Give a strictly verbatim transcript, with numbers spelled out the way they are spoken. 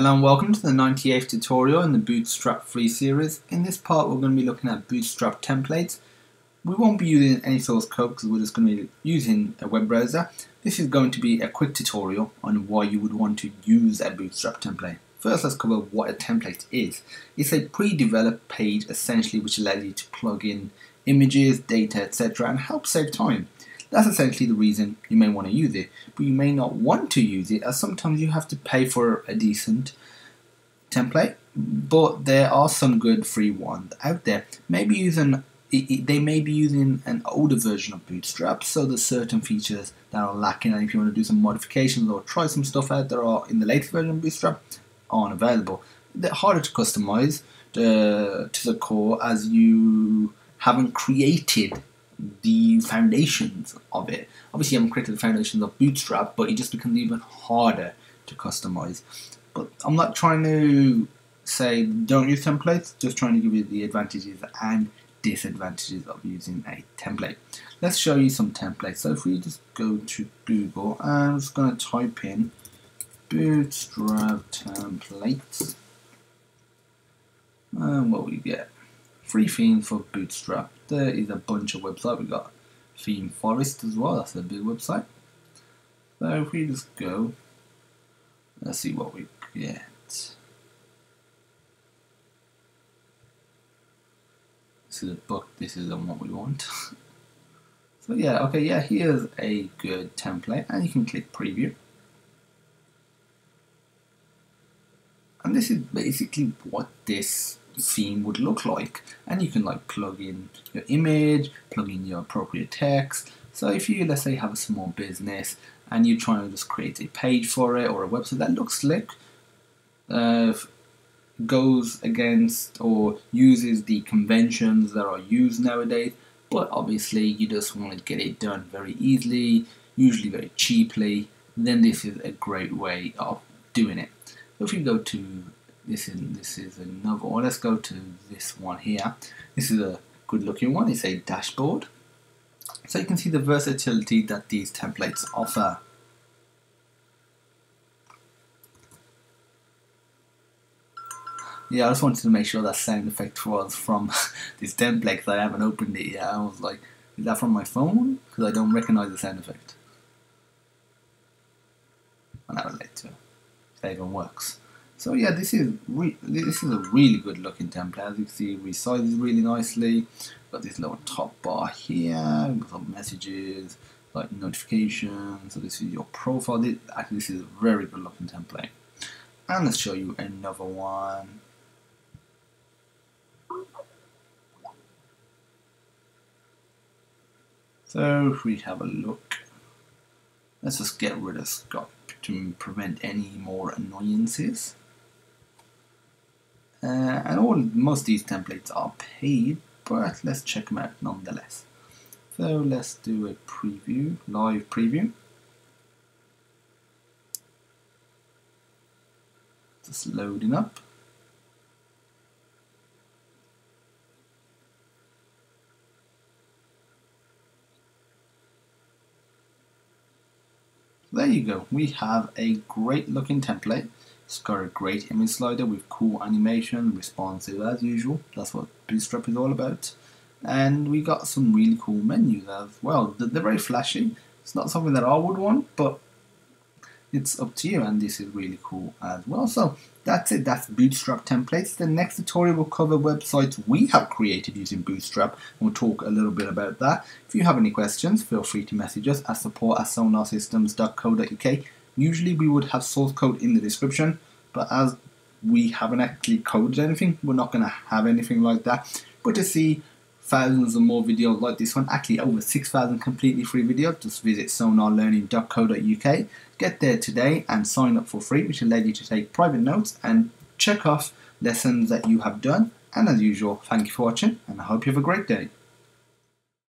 Hello and welcome to the ninety-eighth tutorial in the Bootstrap free series. In this part we're going to be looking at Bootstrap templates. We won't be using any source code because we're just going to be using a web browser. This is going to be a quick tutorial on why you would want to use a Bootstrap template. First, let's cover what a template is. It's a pre-developed page essentially which allows you to plug in images, data, et cetera and help save time. That's essentially the reason you may want to use it, but you may not want to use it as sometimes you have to pay for a decent template, but there are some good free ones out there. Maybe using, they may be using an older version of Bootstrap, so there's certain features that are lacking, and if you want to do some modifications or try some stuff out that are in the latest version of Bootstrap, aren't available. They're harder to customize uh, to the core as you haven't created the foundations of it. Obviously, I haven't created the foundations of Bootstrap, but it just becomes even harder to customize. But I'm not trying to say don't use templates, just trying to give you the advantages and disadvantages of using a template. Let's show you some templates. So if we just go to Google, and I'm just going to type in Bootstrap templates, and what we get. Free themes for Bootstrap. There is a bunch of websites. We've got Theme Forest as well, that's a big website. So if we just go, let's see what we get. This is a book, this isn't what we want. So yeah, okay, yeah, here's a good template, and you can click preview. And this is basically what this theme would look like, and you can like plug in your image, plug in your appropriate text. So if you, let's say, have a small business and you're trying to just create a page for it or a website that looks slick, uh, goes against or uses the conventions that are used nowadays, but obviously you just want to get it done very easily, usually very cheaply, then this is a great way of doing it. If we go to This is, this is another one. Let's go to this one here. This is a good looking one. It's a dashboard. So you can see the versatility that these templates offer. Yeah, I just wanted to make sure that sound effect was from this template because I haven't opened it yet. I was like, is that from my phone? Because I don't recognize the sound effect. And that was later. That even works. So yeah, this is re this is a really good looking template. As you can see, it resizes really nicely. Got this little top bar here, got some messages, like notifications. So this is your profile. This, actually, this is a very good looking template. And let's show you another one. So if we have a look, let's just get rid of Skype to prevent any more annoyances. Uh, and all most of these templates are paid, but let's check them out nonetheless. So let's do a preview, live preview. Just loading up. There you go, we have a great looking template. It's got a great image slider with cool animation, responsive as usual. That's what Bootstrap is all about. And we got some really cool menus as well. They're very flashy. It's not something that I would want, but it's up to you, and this is really cool as well. So that's it, that's Bootstrap templates. The next tutorial will cover websites we have created using Bootstrap, and we'll talk a little bit about that. If you have any questions, feel free to message us at support at sonar systems dot co dot U K. Usually we would have source code in the description, but as we haven't actually coded anything, we're not going to have anything like that. But to see thousands of more videos like this one, actually over six thousand completely free videos, just visit sonar learning dot co dot U K. Get there today and sign up for free, which will allow you to take private notes and check off lessons that you have done. And as usual, thank you for watching, and I hope you have a great day.